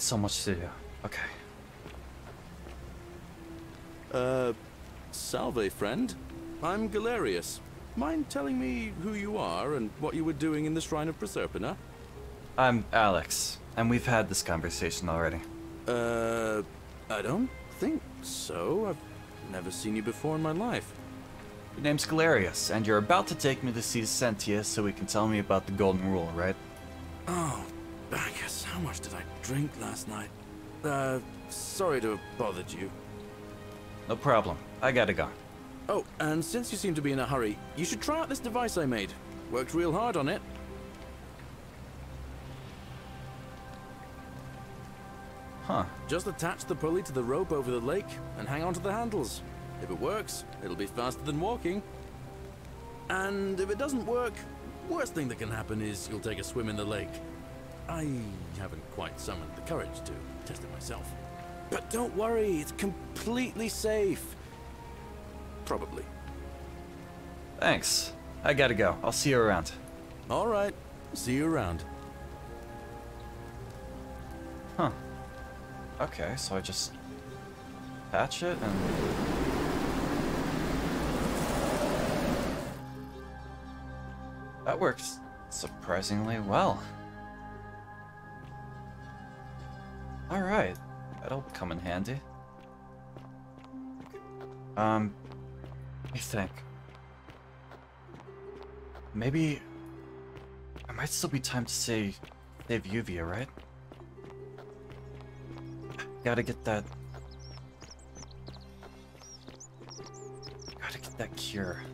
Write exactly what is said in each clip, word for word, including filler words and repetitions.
So much to do. Okay. Uh, salve, friend. I'm Galerius. Mind telling me who you are and what you were doing in the Shrine of Proserpina? I'm Alex, and we've had this conversation already. Uh, I don't think so. I've never seen you before in my life. Your name's Galerius, and you're about to take me to see Sentius so he can tell me about the Golden Rule, right? Oh, Bacchus, how much did I drink last night? Uh, sorry to have bothered you. No problem. I gotta go. Oh, and since you seem to be in a hurry, you should try out this device I made. Worked real hard on it. Huh. Just attach the pulley to the rope over the lake and hang onto the handles. If it works, it'll be faster than walking. And if it doesn't work, worst thing that can happen is you'll take a swim in the lake. I haven't quite summoned the courage to test it myself. But don't worry, it's completely safe. Probably. Thanks. I gotta go. I'll see you around. All right. See you around. Huh. Okay, so I just patch it and... that works surprisingly well. All right. That'll come in handy. Um... Let me think. Maybe it might still be time to save, save Yuvia, right? Gotta get that. Gotta get that cure.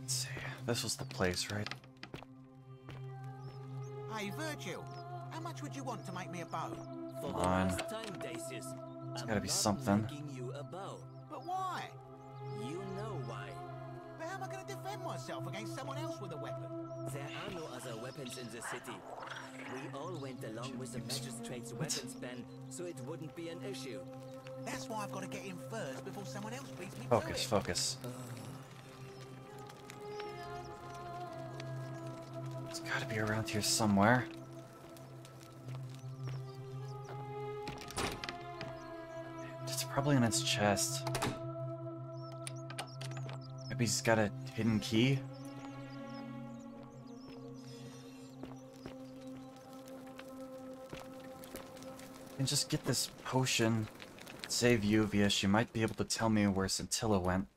Let's see. This was the place, right? Hey, Virgil, how much would you want to make me a bow? Come on. It's gotta be something. You a bow. But why? You know why. But how am I gonna defend myself against someone else with a weapon? There are no other weapons in the city. We all went along with the magistrate's weapons ban, so it wouldn't be an issue. That's why I've got to get in first before someone else beats me. Focus, focus. Uh. It's gotta be around here somewhere. Probably in its chest. Maybe he's got a hidden key? And just get this potion. Save Yuvia. She might be able to tell me where Scintilla went.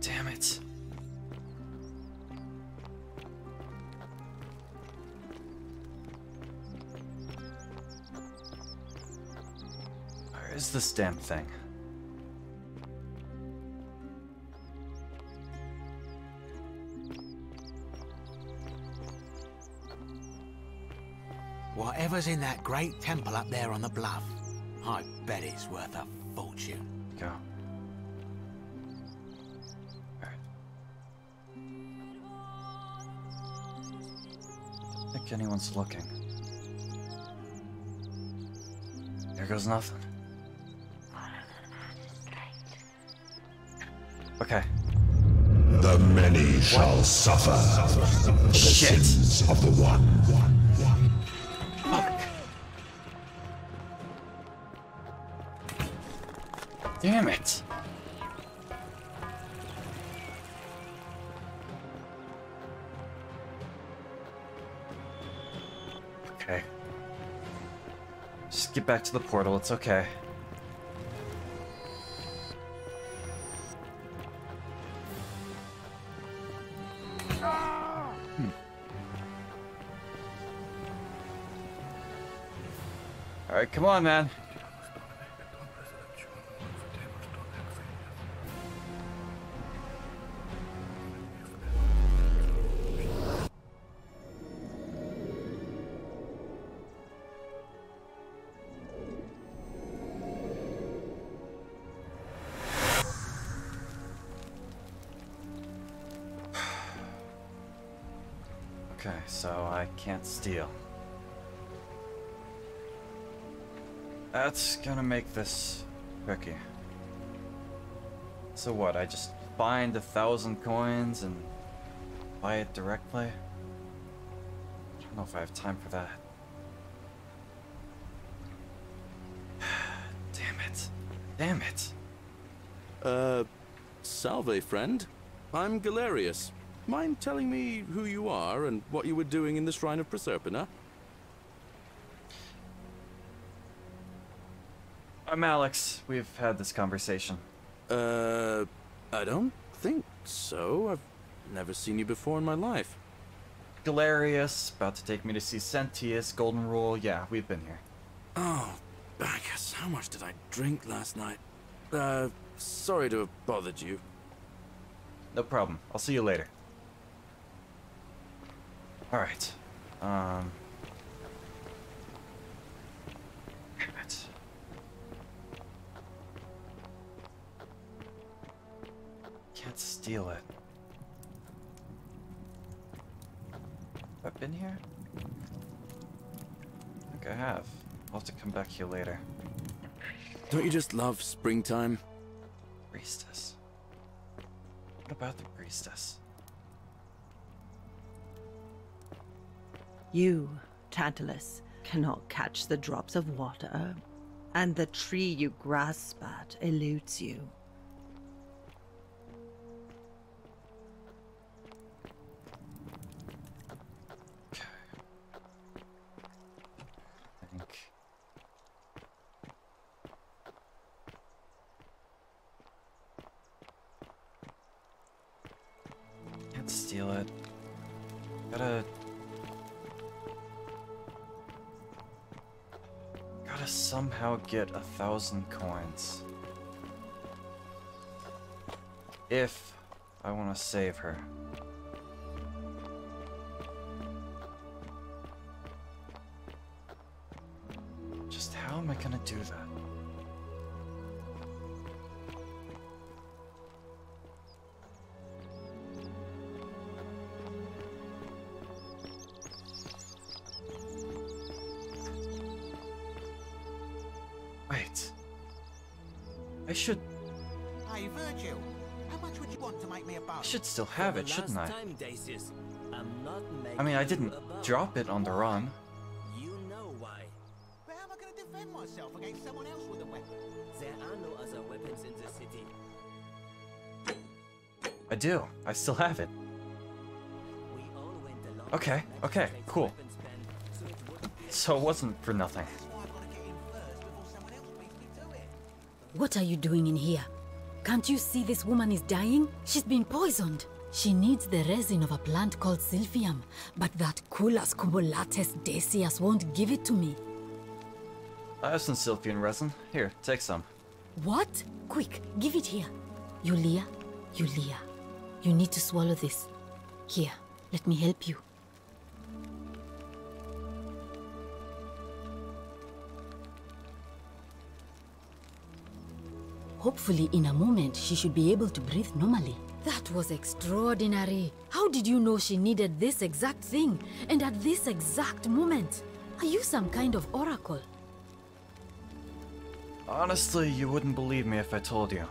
Damn it. Is this damn thing? Whatever's in that great temple up there on the bluff, I bet it's worth a fortune. Go. All right. I don't think anyone's looking. There goes nothing. Okay. The many what? shall suffer for the Shit. sins of the one. Fuck. Damn it. Okay. Just get back to the portal, it's okay. Alright, come on, man. Okay, so I can't steal. That's gonna make this tricky. So what, I just bind a thousand coins and buy it directly. I don't know if I have time for that. Damn it. Damn it. Uh, salve, friend. I'm Galerius. Mind telling me who you are and what you were doing in the Shrine of Proserpina? I'm Alex. We've had this conversation. Uh, I don't think so. I've never seen you before in my life. Galerius, about to take me to see Sentius, Golden Rule. Yeah, we've been here. Oh, Bacchus, how much did I drink last night? Uh, sorry to have bothered you. No problem. I'll see you later. Alright. Um... Can't steal it. Have I been here? I think I have. I'll have to come back here later. Don't you just love springtime? Priestess. What about the priestess? You, Tantalus, cannot catch the drops of water, and the tree you grasp at eludes you. Steal it. Gotta... Gotta somehow get a thousand coins. If I want to save her. Just how am I gonna do that? Hey Virgil, how much would you want to make me a bow? I should still have it, shouldn't I? Time, Decius, I'm not I mean, I didn't drop it on the run. You know why. But how am I going to defend myself against someone else with a weapon? There are no other weapons in the city. I do. I still have it. We all went along okay. Okay. Cool. So it wasn't for nothing. What are you doing in here? Can't you see this woman is dying? She's been poisoned. She needs the resin of a plant called Silphium, but that Coolas Cumulates Decius won't give it to me. I have some Silphium resin. Here, take some. What? Quick, give it here. Yulia, Yulia, you need to swallow this. Here, let me help you. Hopefully, in a moment, she should be able to breathe normally. That was extraordinary. How did you know she needed this exact thing? And at this exact moment? Are you some kind of oracle? Honestly, you wouldn't believe me if I told you.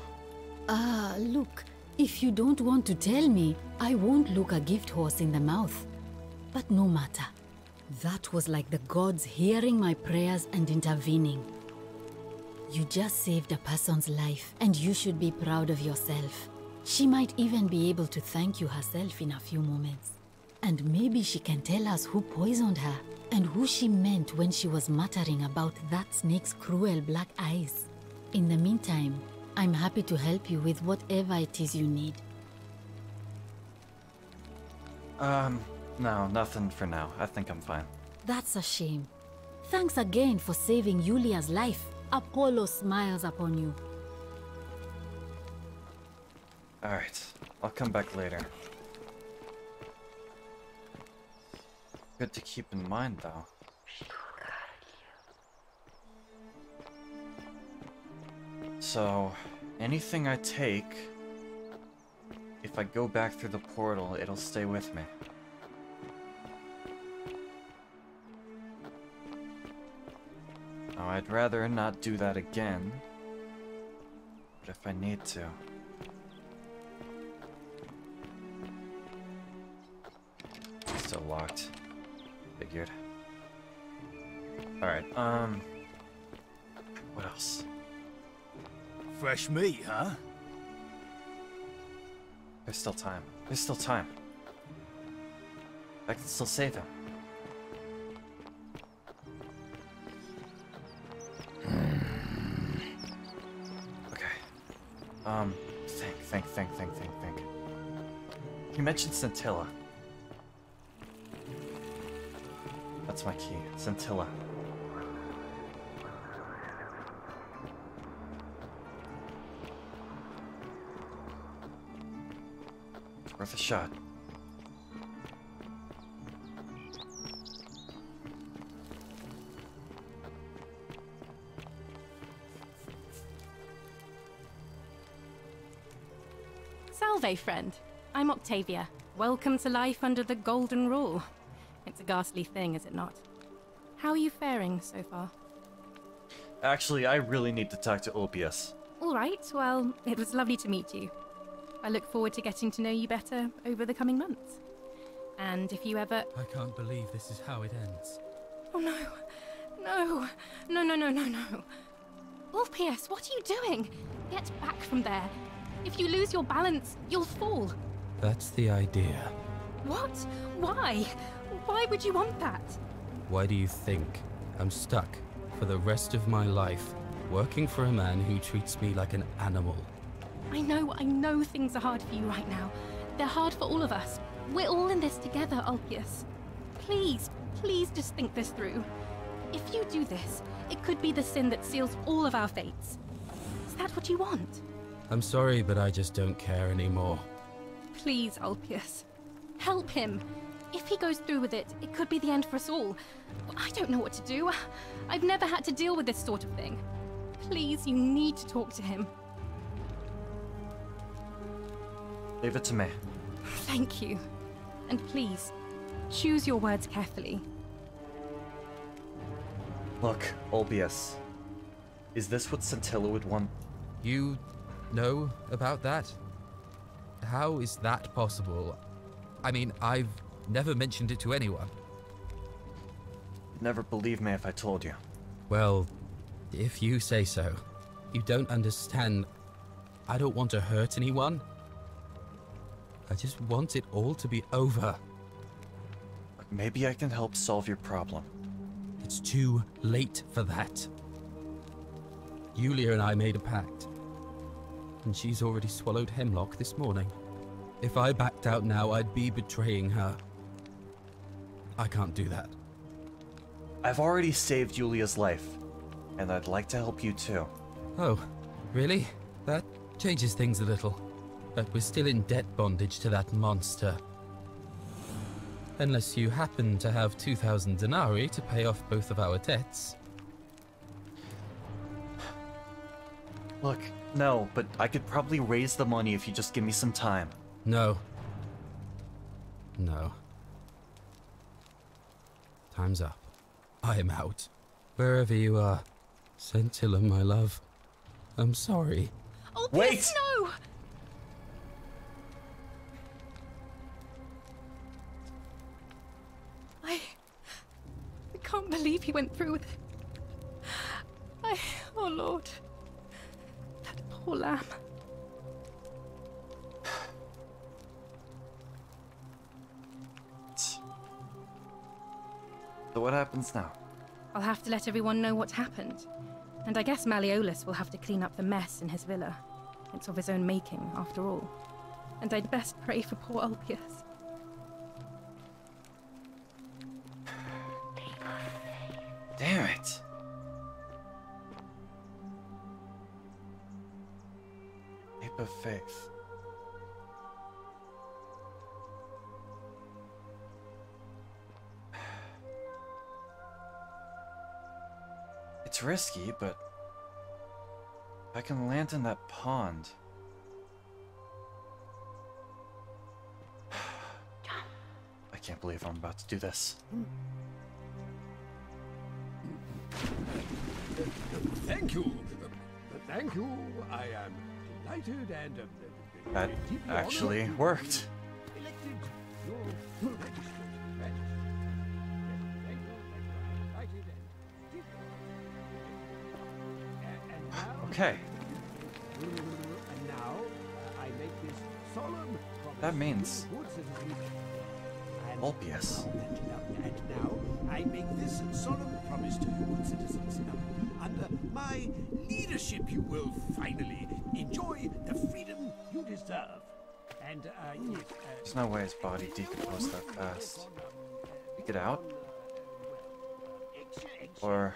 Ah, look. If you don't want to tell me, I won't look a gift horse in the mouth. But no matter. That was like the gods hearing my prayers and intervening. You just saved a person's life, and you should be proud of yourself. She might even be able to thank you herself in a few moments. And maybe she can tell us who poisoned her, and who she meant when she was muttering about that snake's cruel black eyes. In the meantime, I'm happy to help you with whatever it is you need. Um, no, nothing for now. I think I'm fine. That's a shame. Thanks again for saving Yulia's life. Apollo smiles upon you. Alright, I'll come back later. Good to keep in mind, though. So, anything I take, if I go back through the portal, it'll stay with me. Now, I'd rather not do that again, but if I need to... still locked. Figured. Alright, um... what else? Fresh meat, huh? There's still time. There's still time. I can still save him. Um, think, think, think, think, think, think. You mentioned Scintilla. That's my key. Scintilla. It's worth a shot. Salve, friend. I'm Octavia. Welcome to life under the Golden Rule. It's a ghastly thing, is it not? How are you faring so far? Actually, I really need to talk to Ulpius. All right, well, it was lovely to meet you. I look forward to getting to know you better over the coming months. And if you ever... I can't believe this is how it ends. Oh no. No. No, no, no, no, no. Ulpius, what are you doing? Get back from there. If you lose your balance, you'll fall. That's the idea. What? Why? Why would you want that? Why do you think I'm stuck for the rest of my life working for a man who treats me like an animal? I know, I know things are hard for you right now. They're hard for all of us. We're all in this together, Ulpius. Please, please just think this through. If you do this, it could be the sin that seals all of our fates. Is that what you want? I'm sorry, but I just don't care anymore. Please, Ulpius. Help him. If he goes through with it, it could be the end for us all. I don't know what to do. I've never had to deal with this sort of thing. Please, you need to talk to him. Leave it to me. Thank you. And please, choose your words carefully. Look, Ulpius. Is this what Scintilla would want? You... know about that? How is that possible? I mean, I've never mentioned it to anyone. You'd never believe me if I told you. Well, if you say so. You don't understand. I don't want to hurt anyone. I just want it all to be over. Maybe I can help solve your problem. It's too late for that. Yulia and I made a pact. And she's already swallowed hemlock this morning. If I backed out now, I'd be betraying her. I can't do that. I've already saved Yulia's life, and I'd like to help you too. Oh, really? That changes things a little. But we're still in debt bondage to that monster. Unless you happen to have two thousand denarii to pay off both of our debts. Look. No, but I could probably raise the money if you just give me some time. No. No. Time's up. I am out. Wherever you are, Scintilla, my love. I'm sorry. Oh, wait! No! I... I can't believe he went through with it. I... Oh, Lord. Poor lamb. So what happens now? I'll have to let everyone know what happened. And I guess Malleolus will have to clean up the mess in his villa. It's of his own making, after all. And I'd best pray for poor Ulpius. Damn it! Of faith. It's risky, but if I can land in that pond. I can't believe I'm about to do this. Thank you. Thank you. I am that actually worked. Okay. And now I make this solemn promise. That means Ulpius. And now I make this solemn promise to you, good citizens. Under my leadership, you will finally enjoy the freedom you deserve. And uh, yes, uh, there's no way his body decomposed that fast. Get out. Or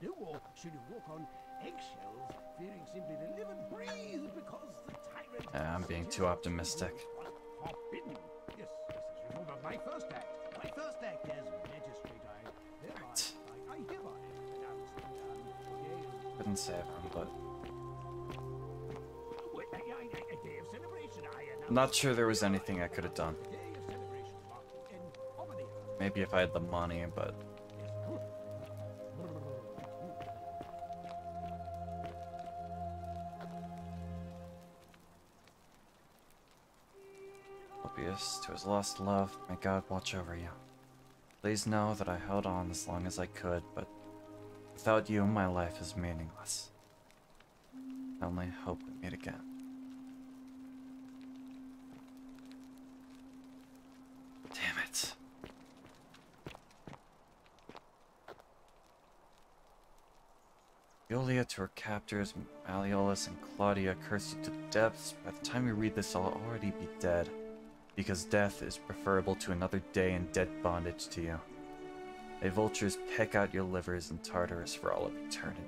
no, or should you walk on eggshells, fearing simply to live and breathe because the tyrant. Uh, I'm being too optimistic. Forbidden. Yes, yes, remember my first act. My first act as magistrate. I hereby, right. I, I hereby announce that um, gave... Couldn't say everyone, but well, I, I, I, a day of celebration. I announced... Not sure there was anything I could have done. Maybe if I had the money, but... Ulpius, to his lost love, may God watch over you. Please know that I held on as long as I could, but without you, my life is meaningless. I only hope we meet again. Damn it. Yulia to her captors, Malleolus and Claudia curse you to the depths. By the time you read this, I'll already be dead, because death is preferable to another day in dead bondage to you. May vultures peck out your livers in Tartarus for all of eternity.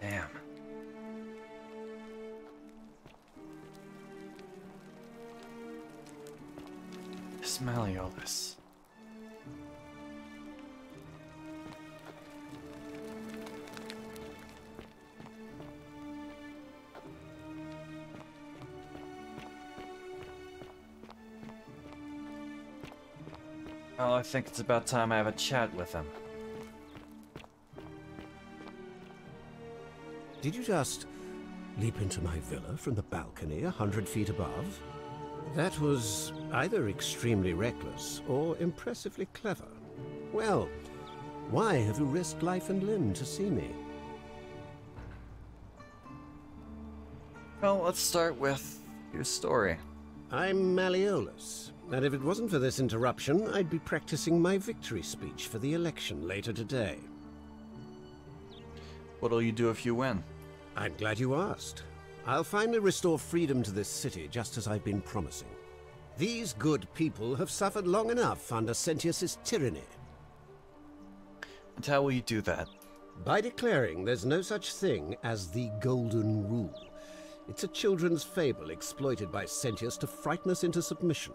Damn. This Malleolus. Well, I think it's about time I have a chat with him. Did you just leap into my villa from the balcony a hundred feet above? That was either extremely reckless or impressively clever. Well, why have you risked life and limb to see me? Well, let's start with your story. I'm Malleolus. And if it wasn't for this interruption, I'd be practicing my victory speech for the election later today. What'll you do if you win? I'm glad you asked. I'll finally restore freedom to this city, just as I've been promising. These good people have suffered long enough under Sentius's tyranny. And how will you do that? By declaring there's no such thing as the Golden Rule. It's a children's fable exploited by Sentius to frighten us into submission.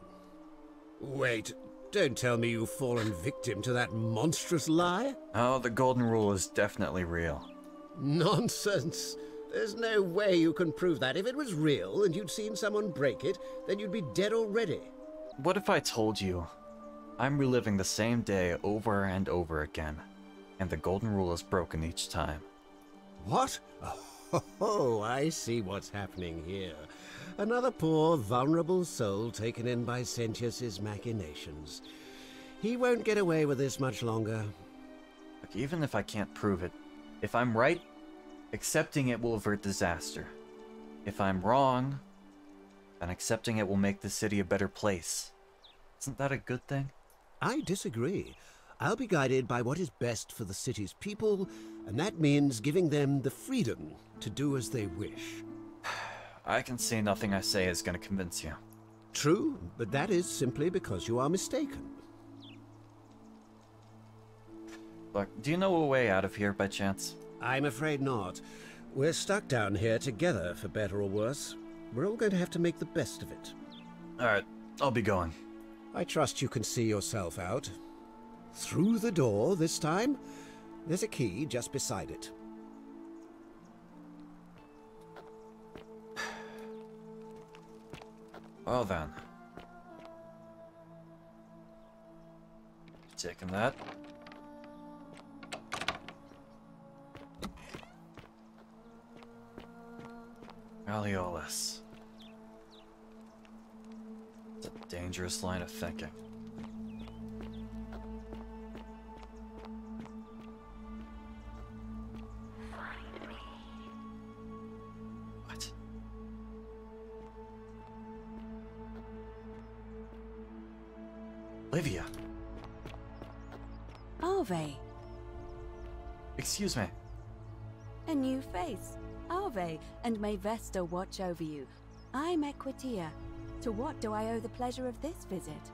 Wait, don't tell me you've fallen victim to that monstrous lie? Oh, the Golden Rule is definitely real. Nonsense. There's no way you can prove that. If it was real and you'd seen someone break it, then you'd be dead already. What if I told you I'm reliving the same day over and over again, and the Golden Rule is broken each time? What? Oh, ho, I see what's happening here. Another poor, vulnerable soul taken in by Sentius's machinations. He won't get away with this much longer. Look, even if I can't prove it, if I'm right, accepting it will avert disaster. If I'm wrong, then accepting it will make the city a better place. Isn't that a good thing? I disagree. I'll be guided by what is best for the city's people, and that means giving them the freedom to do as they wish. I can see nothing I say is going to convince you. True, but that is simply because you are mistaken. Look, do you know a way out of here by chance? I'm afraid not. We're stuck down here together, for better or worse. We're all going to have to make the best of it. Alright, I'll be going. I trust you can see yourself out. Through the door this time? There's a key just beside it. Well then. Taking that. Malleolus. It's a dangerous line of thinking. Livia. Are they? Excuse me. A new face, are they? And may Vesta watch over you. I'm Equitia. To what do I owe the pleasure of this visit?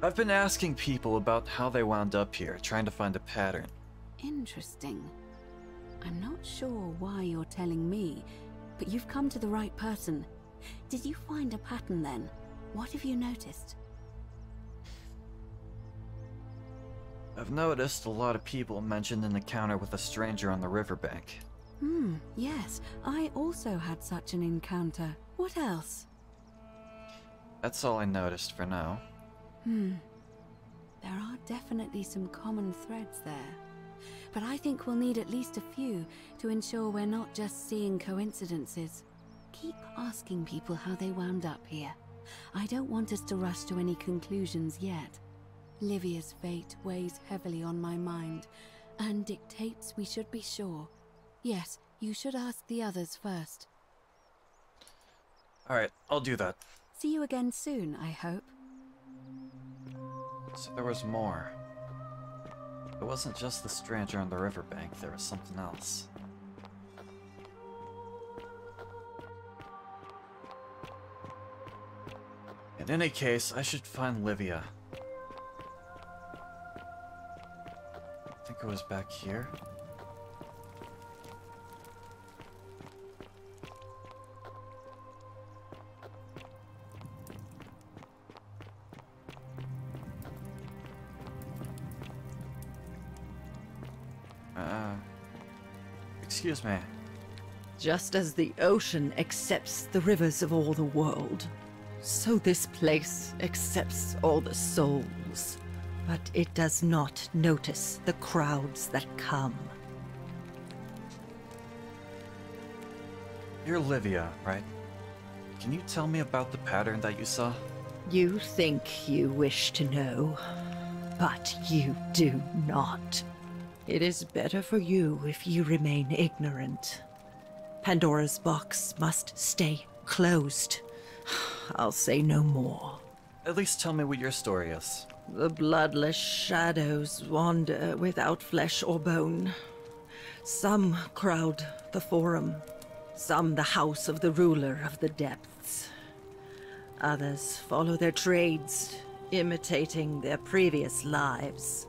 I've been asking people about how they wound up here, trying to find a pattern. Interesting. I'm not sure why you're telling me, but you've come to the right person. Did you find a pattern then? What have you noticed? I've noticed a lot of people mentioned an encounter with a stranger on the riverbank. Hmm, yes. I also had such an encounter. What else? That's all I noticed for now. Hmm. There are definitely some common threads there. But I think we'll need at least a few to ensure we're not just seeing coincidences. Keep asking people how they wound up here. I don't want us to rush to any conclusions yet. Livia's fate weighs heavily on my mind, and dictates we should be sure. Yes, you should ask the others first. Alright, I'll do that. See you again soon, I hope. So there was more. It wasn't just the stranger on the riverbank, there was something else. In any case, I should find Livia. I think it was back here. Uh, excuse me. Just as the ocean accepts the rivers of all the world, so this place accepts all the souls. But it does not notice the crowds that come. You're Livia, right? Can you tell me about the pattern that you saw? You think you wish to know, but you do not. It is better for you if you remain ignorant. Pandora's box must stay closed. I'll say no more. At least tell me what your story is. The bloodless shadows wander without flesh or bone. Some crowd the forum, some the house of the ruler of the depths. Others follow their trades, imitating their previous lives.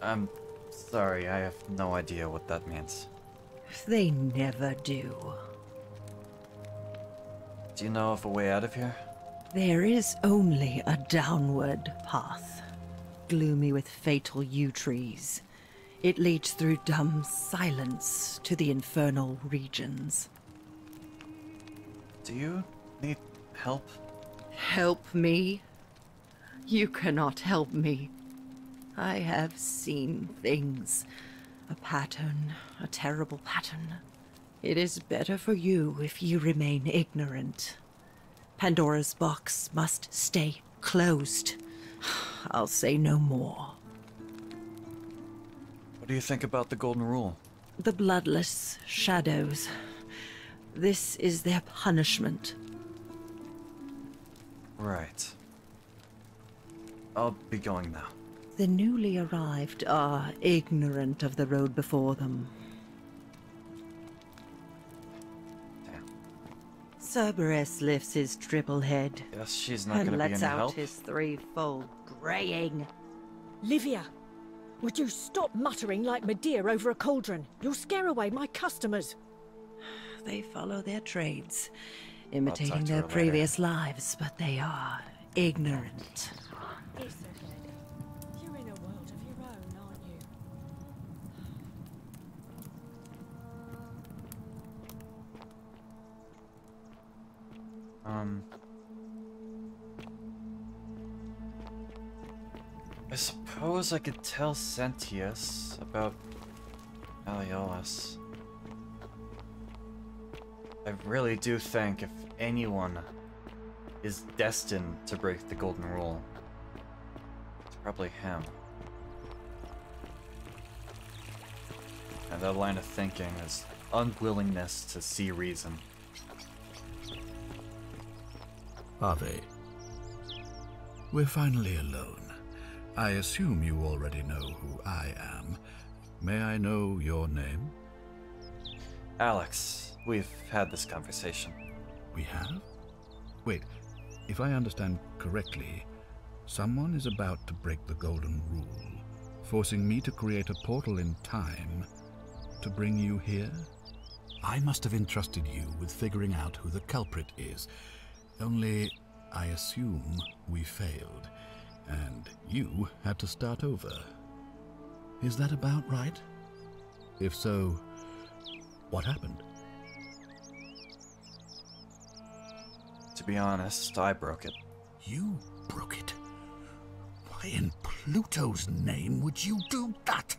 I'm sorry, I have no idea what that means. They never do. Do you know of a way out of here? There is only a downward path, gloomy with fatal yew trees. It leads through dumb silence to the infernal regions. Do you need help? Help me? You cannot help me. I have seen things. A pattern, a terrible pattern. It is better for you if you remain ignorant. Pandora's box must stay closed. I'll say no more. What do you think about the Golden Rule? The bloodless shadows. This is their punishment. Right. I'll be going now. The newly arrived are ignorant of the road before them. Cerberus lifts his triple head. Yes, she's not and lets out help. his threefold graying. Livia, would you stop muttering like Medea over a cauldron? You'll scare away my customers. They follow their trades, imitating their previous later. lives, but they are ignorant. You're in a world of your own, aren't you? Um, I suppose I could tell Sentius about Malleolus. I really do think if anyone is destined to break the Golden Rule, it's probably him. And that line of thinking is unwillingness to see reason. Ave. We're finally alone. I assume you already know who I am. May I know your name? Alex, we've had this conversation. We have? Wait, if I understand correctly, someone is about to break the Golden Rule, forcing me to create a portal in time to bring you here? I must have entrusted you with figuring out who the culprit is. Only, I assume we failed, and you had to start over. Is that about right? If so, what happened? To be honest, I broke it. You broke it? Why in Pluto's name would you do that?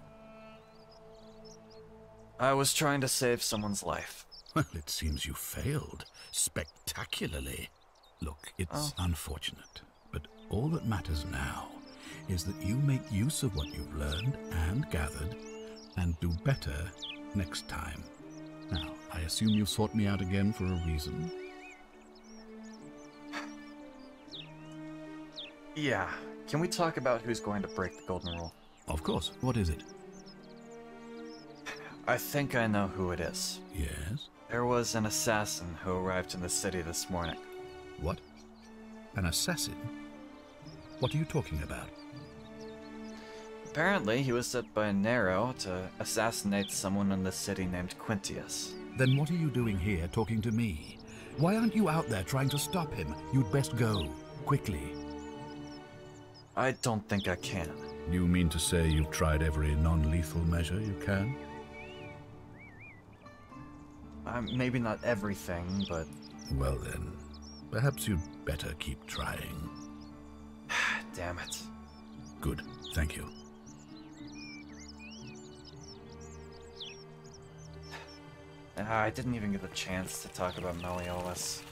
I was trying to save someone's life. Well, it seems you failed. Spectacularly. Look, it's oh. unfortunate, but all that matters now is that you make use of what you've learned and gathered and do better next time. Now, I assume you've sought me out again for a reason? Yeah. Can we talk about who's going to break the Golden Rule? Of course. What is it? I think I know who it is. Yes? There was an assassin who arrived in the city this morning. What? An assassin? What are you talking about? Apparently, he was sent by Nero to assassinate someone in the city named Quintius. Then what are you doing here talking to me? Why aren't you out there trying to stop him? You'd best go. Quickly. I don't think I can. You mean to say you've tried every non-lethal measure you can? Uh, maybe not everything, but... Well then, perhaps you'd better keep trying. Damn it. Good, thank you. I didn't even get a chance to talk about Malleolus.